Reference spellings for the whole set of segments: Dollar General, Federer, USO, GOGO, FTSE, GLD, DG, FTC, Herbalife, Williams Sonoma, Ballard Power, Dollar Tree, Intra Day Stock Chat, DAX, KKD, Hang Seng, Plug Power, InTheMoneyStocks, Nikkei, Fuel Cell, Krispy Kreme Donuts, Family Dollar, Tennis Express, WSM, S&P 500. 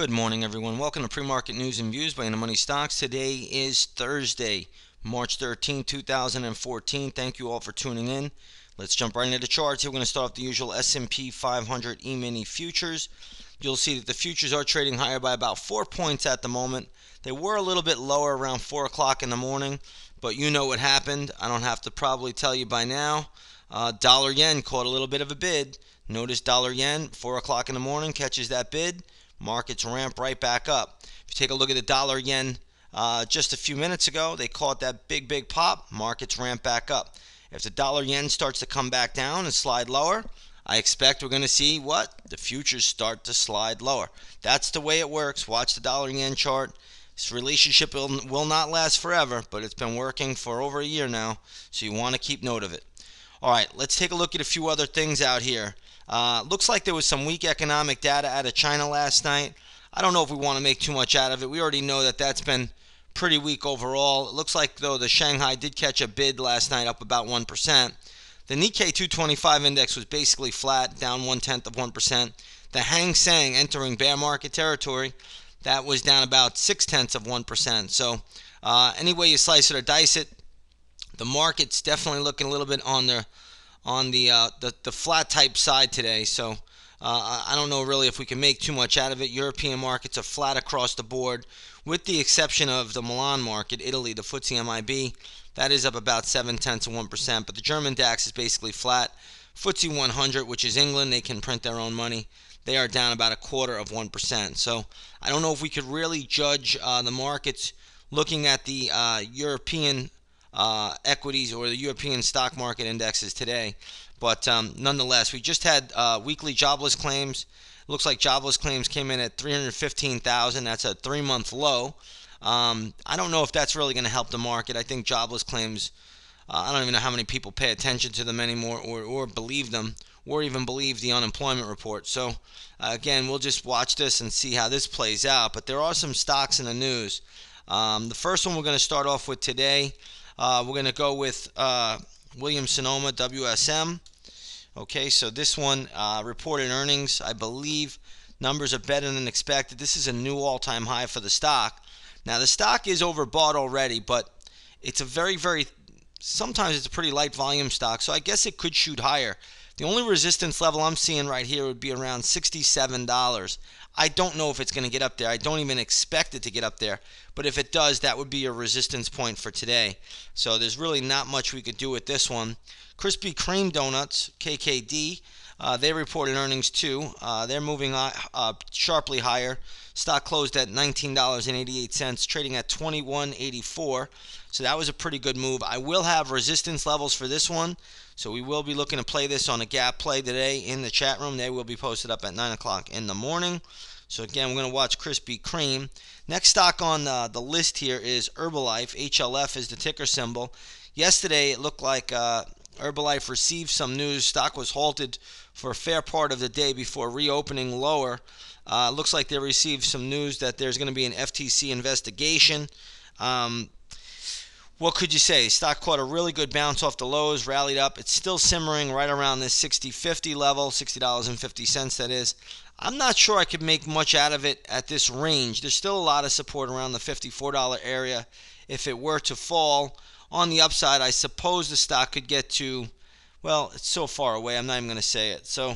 Good morning, everyone. Welcome to Pre-Market News and Views by InTheMoneyStocks. Today is Thursday, March 13, 2014. Thank you all for tuning in. Let's jump right into the charts. Here we're going to start off the usual S&P 500 E-mini futures. You'll see that the futures are trading higher by about 4 points at the moment. They were a little bit lower around 4 o'clock in the morning, but you know what happened. I don't have to probably tell you by now. Dollar yen caught a little bit of a bid. Notice dollar yen, 4 o'clock in the morning, catches that bid. Markets ramp right back up. If you take a look at the dollar yen just a few minutes ago, they caught that big pop. Markets ramp back up. If the dollar yen starts to come back down and slide lower, I expect we're going to see what? The futures start to slide lower. That's the way it works. Watch the dollar yen chart. This relationship will not last forever, but it's been working for over a year now, so you want to keep note of it. All right, let's take a look at a few other things out here. Looks like there was some weak economic data out of China last night. I don't know if we want to make too much out of it. We already know that that's been pretty weak overall. It looks like, though, the Shanghai did catch a bid last night, up about 1%. The Nikkei 225 index was basically flat, down 0.1%. The Hang Seng entering bear market territory, that was down about 0.6%. So any way you slice it or dice it, the market's definitely looking a little bit on the flat type side today, so I don't know really if we can make too much out of it. European markets are flat across the board, with the exception of the Milan market, Italy, the FTSE MIB. That is up about 0.7%, but the German DAX is basically flat. FTSE 100, which is England, they can print their own money. They are down about 0.25%. So I don't know if we could really judge the markets looking at the European equities or the European stock market indexes today, but nonetheless, we just had weekly jobless claims. Looks like jobless claims came in at 315,000. That's a 3-month low. I don't know if that's really going to help the market. I think jobless claims, I don't even know how many people pay attention to them anymore, or believe them, or even believe the unemployment report. So again, we'll just watch this and see how this plays out, but there are some stocks in the news. The first one we're going to start off with today, we're going to go with Williams Sonoma, WSM. Okay, so this one reported earnings. I believe numbers are better than expected. This is a new all-time high for the stock. Now, the stock is overbought already, but it's a very, sometimes it's a pretty light volume stock, so I guess it could shoot higher. The only resistance level I'm seeing right here would be around $67. I don't know if it's going to get up there. I don't even expect it to get up there. But if it does, that would be a resistance point for today. So there's really not much we could do with this one. Krispy Kreme Donuts, KKD, they reported earnings too. They're moving sharply higher. Stock closed at $19.88, trading at $21.84. So that was a pretty good move. I will have resistance levels for this one. So we will be looking to play this on a gap play today in the chat room. They will be posted up at 9 o'clock in the morning. So again, we're going to watch Krispy Kreme. Next stock on the list here is Herbalife. HLF is the ticker symbol. Yesterday, it looked like Herbalife received some news. Stock was halted for a fair part of the day before reopening lower. Looks like they received some news that there's going to be an FTC investigation. What could you say? Stock caught a really good bounce off the lows, rallied up. It's still simmering right around this $60.50 level, $60.50 that is. I'm not sure I could make much out of it at this range. There's still a lot of support around the $54 area. If it were to fall on the upside, I suppose the stock could get to, well, it's so far away, I'm not even going to say it. So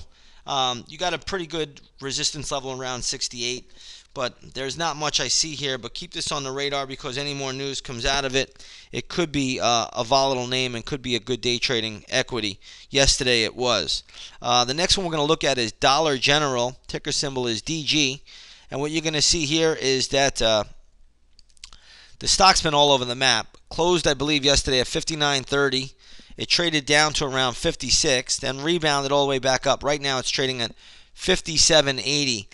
you got a pretty good resistance level around 68. But there's not much I see here, but keep this on the radar because any more news comes out of it, it could be a volatile name and could be a good day trading equity. Yesterday it was. The next one we're going to look at is Dollar General. Ticker symbol is DG. And what you're going to see here is that the stock's been all over the map. Closed, I believe, yesterday at 59.30. It traded down to around 56, then rebounded all the way back up. Right now it's trading at 57.80.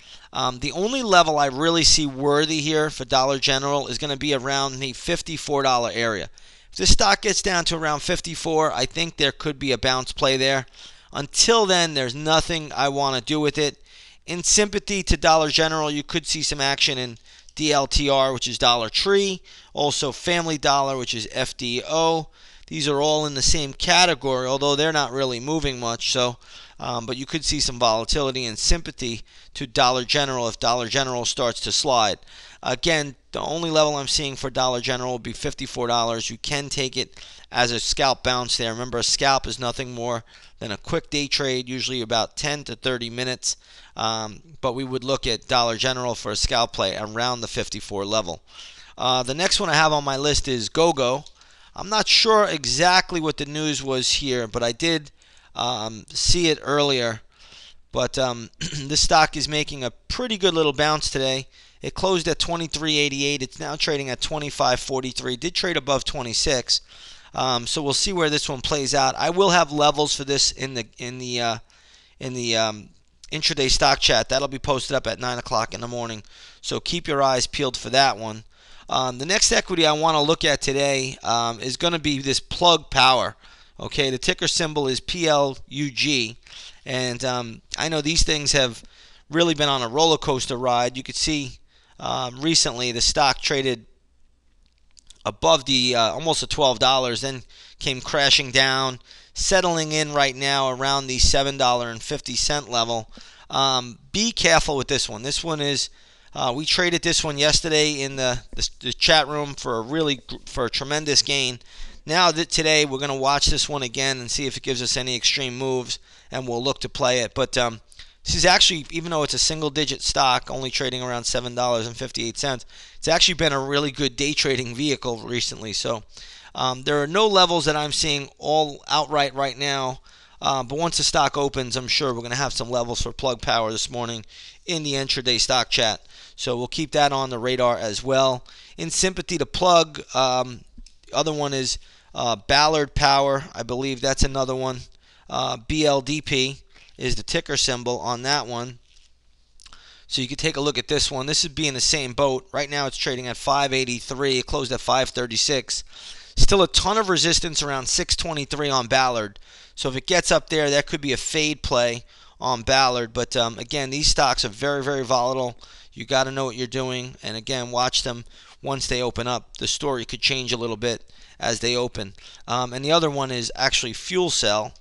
The only level I really see worthy here for Dollar General is going to be around the $54 area. If this stock gets down to around 54, I think there could be a bounce play there. Until then, there's nothing I want to do with it. In sympathy to Dollar General, you could see some action in DLTR, which is Dollar Tree, also Family Dollar, which is FDO. These are all in the same category, although they're not really moving much. So but you could see some volatility and sympathy to Dollar General if Dollar General starts to slide. Again, the only level I'm seeing for Dollar General will be $54. You can take it as a scalp bounce there. Remember, a scalp is nothing more than a quick day trade, usually about 10 to 30 minutes. But we would look at Dollar General for a scalp play around the 54 level. The next one I have on my list is GoGo. I'm not sure exactly what the news was here, but I did see it earlier. But this stock is making a pretty good little bounce today. It closed at 23.88. It's now trading at 25.43. Did trade above 26. So we'll see where this one plays out. I will have levels for this in the intraday stock chat. That'll be posted up at 9 o'clock in the morning. So keep your eyes peeled for that one. The next equity I want to look at today is going to be this Plug Power. Okay, the ticker symbol is PLUG, and I know these things have really been on a roller coaster ride. You could see recently the stock traded above the almost at $12, then came crashing down, settling in right now around the $7.50 level. Be careful with this one. This one is. We traded this one yesterday in the chat room for a tremendous gain. Now that today we're going to watch this one again and see if it gives us any extreme moves, and we'll look to play it. But this is actually, even though it's a single-digit stock, only trading around $7.58, it's actually been a really good day trading vehicle recently. So there are no levels that I'm seeing all outright right now. But once the stock opens, I'm sure we're going to have some levels for Plug Power this morning in the intraday stock chat. So we'll keep that on the radar as well. In sympathy to Plug, the other one is Ballard Power. I believe that's another one. BLDP is the ticker symbol on that one. So you can take a look at this one. This would be in the same boat. Right now it's trading at 5.83. It closed at 5.36. Still a ton of resistance around 6.23 on Ballard. So if it gets up there, that could be a fade play on Ballard. But again, these stocks are very, very volatile. You got to know what you're doing. And again, watch them once they open up. The story could change a little bit as they open. And the other one is actually Fuel Cell.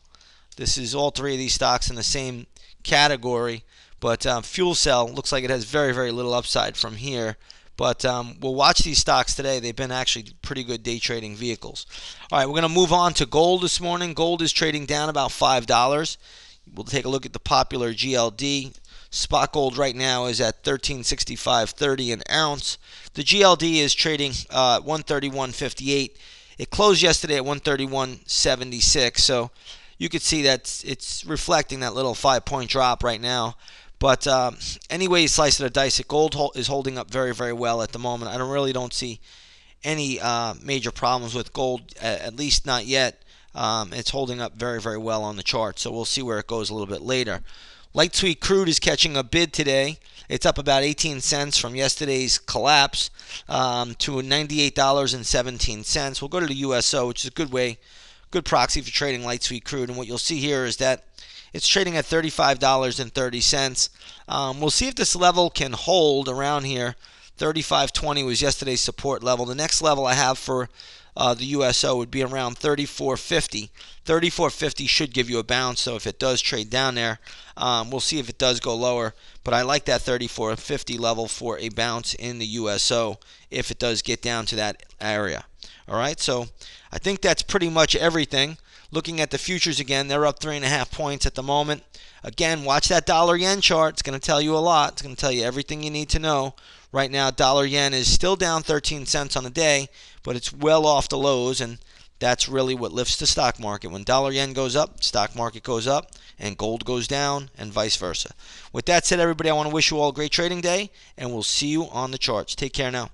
This is all three of these stocks in the same category. But Fuel Cell looks like it has very, very little upside from here. But we'll watch these stocks today. They've been actually pretty good day trading vehicles. All right, we're going to move on to gold this morning. Gold is trading down about $5. We'll take a look at the popular GLD. Spot gold right now is at $13.65.30 an ounce. The GLD is trading $131.58. It closed yesterday at $131.76. So you could see that it's reflecting that little 5-point drop right now. But any way you slice it or dice it, gold is holding up very, very well at the moment. I really don't see any major problems with gold, at least not yet. It's holding up very, very well on the chart, so we'll see where it goes a little bit later. Light sweet crude is catching a bid today. It's up about 18 cents from yesterday's collapse to $98.17. We'll go to the USO, which is a good way, good proxy for trading light sweet crude. And what you'll see here is that it's trading at $35.30. We'll see if this level can hold around here. 35.20 was yesterday's support level. The next level I have for the USO would be around 34.50. 34.50 should give you a bounce, so if it does trade down there, we'll see if it does go lower. But I like that 34.50 level for a bounce in the USO if it does get down to that area. All right, so I think that's pretty much everything. Looking at the futures again, they're up 3.5 points at the moment. Again, watch that dollar yen chart. It's going to tell you a lot. It's going to tell you everything you need to know. Right now, dollar yen is still down 13 cents on the day, but it's well off the lows, and that's really what lifts the stock market. When dollar yen goes up, stock market goes up, and gold goes down, and vice versa. With that said, everybody, I want to wish you all a great trading day, and we'll see you on the charts. Take care now.